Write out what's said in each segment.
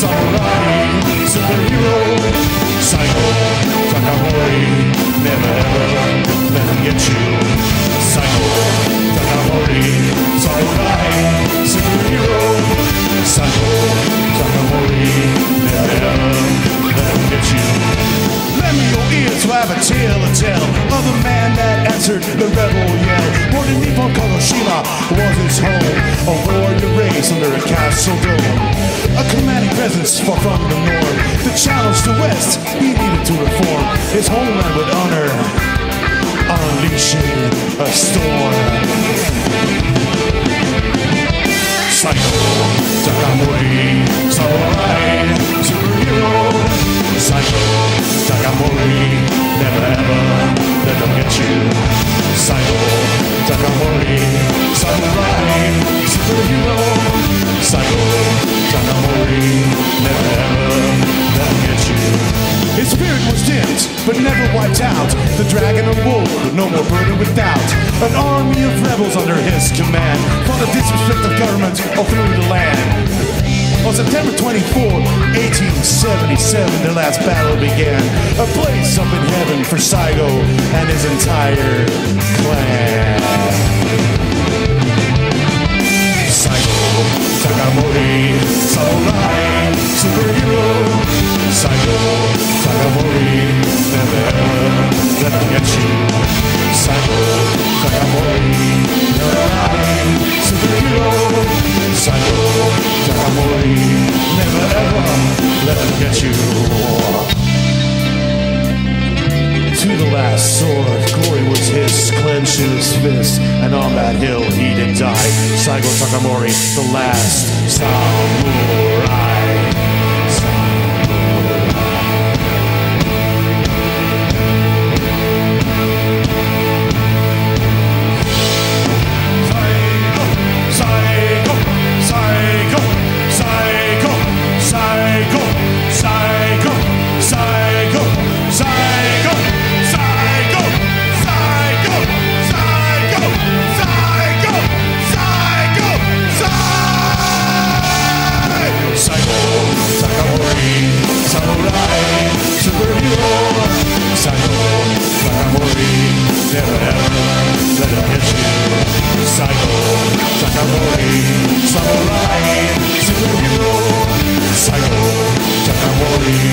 samurai, superhero, Saigo Takamori, never ever let him get you. Saigo Takamori, samurai, superhero, Saigo Takamori, never ever let him get you. Lend me your ears to have a tale to tell of the man that answered the rebel yell. Born in Nippon, Kagoshima was his home, a warrior raised under a castle dome. A commanding presence far from the north. The challenge to west, he needed to reform his homeland with honor, unleashing a storm. Saigo Takamori, samurai, superhero. Saigo Takamori, never ever let them get you. Saigo Takamori, samurai, superhero. Saigo Takamori, never ever let him get you. His spirit was dimmed, but never wiped out. The dragon of wool, no more burden without. An army of rebels under his command, for the disrespect of government all through the land. On September 24, 1877, their last battle began. A place up in heaven for Saigo and his entire clan. Saigo Takamori, samurai, superhero. Saigo Takamori, never ever let them get you. Saigo Takamori, samurai, superhero. Saigo Takamori, never ever let them get you. To the last sword, glory was his, clenched in his fist, and on that hill he did die. Saigo Takamori, the last samurai. Saigo Takamori, never ever let him get you. Saigo Takamori, samurai, superhero. Saigo Takamori,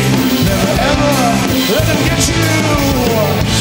never ever let him get you.